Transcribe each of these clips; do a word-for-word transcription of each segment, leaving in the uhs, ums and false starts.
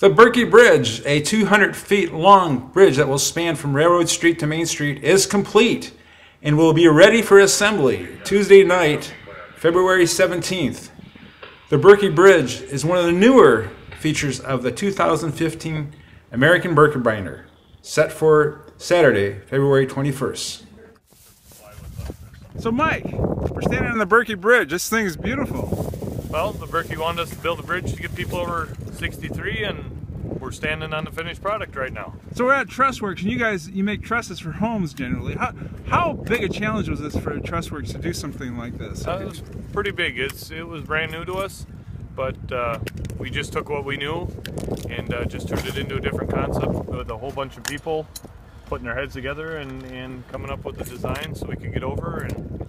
The Birkie Bridge, a two hundred feet long bridge that will span from Railroad Street to Main Street, is complete and will be ready for assembly Tuesday night, February seventeenth. The Birkie Bridge is one of the newer features of the two thousand fifteen American Birkebeiner, set for Saturday, February twenty-first. So Mike, we're standing on the Birkie Bridge. This thing's beautiful. Well, the Birkie wanted us to build a bridge to get people over sixty-three, and we're standing on the finished product right now. So we're at TrussWorks, and you guys, you make trusses for homes generally. How, how big a challenge was this for TrussWorks to do something like this? Uh, it was pretty big. It's, it was brand new to us, but uh, we just took what we knew and uh, just turned it into a different concept with a whole bunch of people putting their heads together and, and coming up with the design so we could get over, and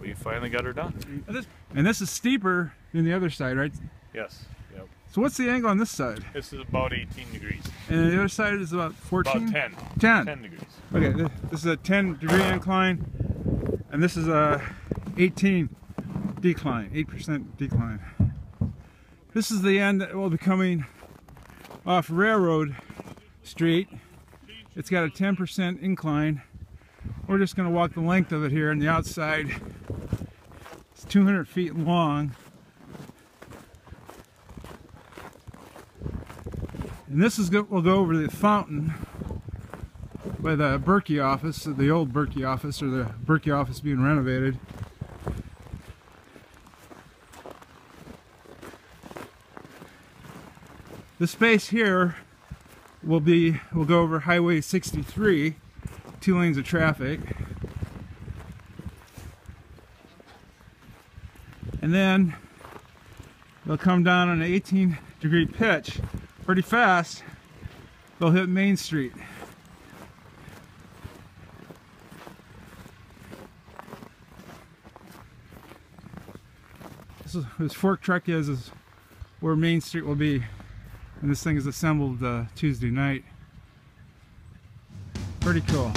we finally got her done. And this, and this is steeper than the other side, right? Yes. Yep. So what's the angle on this side? This is about eighteen degrees. And the other side is about fourteen? About ten. ten. ten degrees. Okay, this, this is a ten degree incline, and this is a eighteen decline, eight percent decline. This is the end that will be coming off Railroad Street. It's got a ten percent incline. We're just going to walk the length of it here on the outside. It's two hundred feet long. And this is good. We'll go over the fountain by the Birkie office, the old Birkie office, or the Birkie office being renovated. The space here will be, we'll go over Highway sixty-three. Two lanes of traffic, and then they'll come down on an eighteen degree pitch pretty fast. They'll hit Main Street. This is, this fork truck is, is where Main Street will be, and this thing is assembled uh, Tuesday night. Pretty cool.